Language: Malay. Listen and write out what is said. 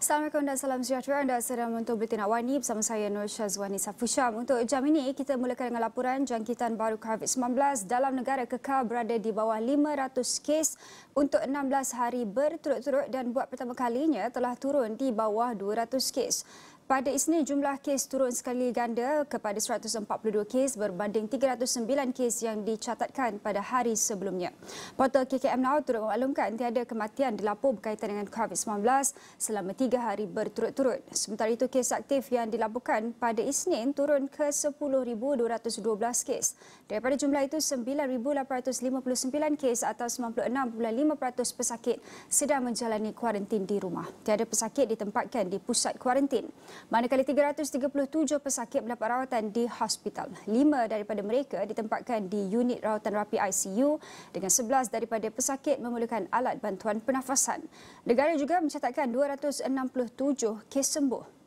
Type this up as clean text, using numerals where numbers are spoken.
Assalamualaikum dan salam sejahtera. Anda sedang menonton Bulletin Awani bersama saya Nur Syazwani Safusha. Untuk jam ini, kita mulakan dengan laporan jangkitan baru COVID-19 dalam negara kekal berada di bawah 500 kes untuk 16 hari berturut-turut dan buat pertama kalinya telah turun di bawah 200 kes. Pada Isnin, jumlah kes turun sekali ganda kepada 142 kes berbanding 309 kes yang dicatatkan pada hari sebelumnya. Portal KKM Now turut memaklumkan tiada kematian dilaporkan berkaitan dengan COVID-19 selama 3 hari berturut-turut. Sementara itu, kes aktif yang dilaporkan pada Isnin turun ke 10,212 kes. Daripada jumlah itu, 9,859 kes atau 96.5% pesakit sedang menjalani kuarantin di rumah. Tiada pesakit ditempatkan di pusat kuarantin. Manakala 337 pesakit mendapat rawatan di hospital. 5 daripada mereka ditempatkan di unit rawatan rapi ICU dengan 11 daripada pesakit memerlukan alat bantuan pernafasan. Negara juga mencatatkan 267 kes sembuh.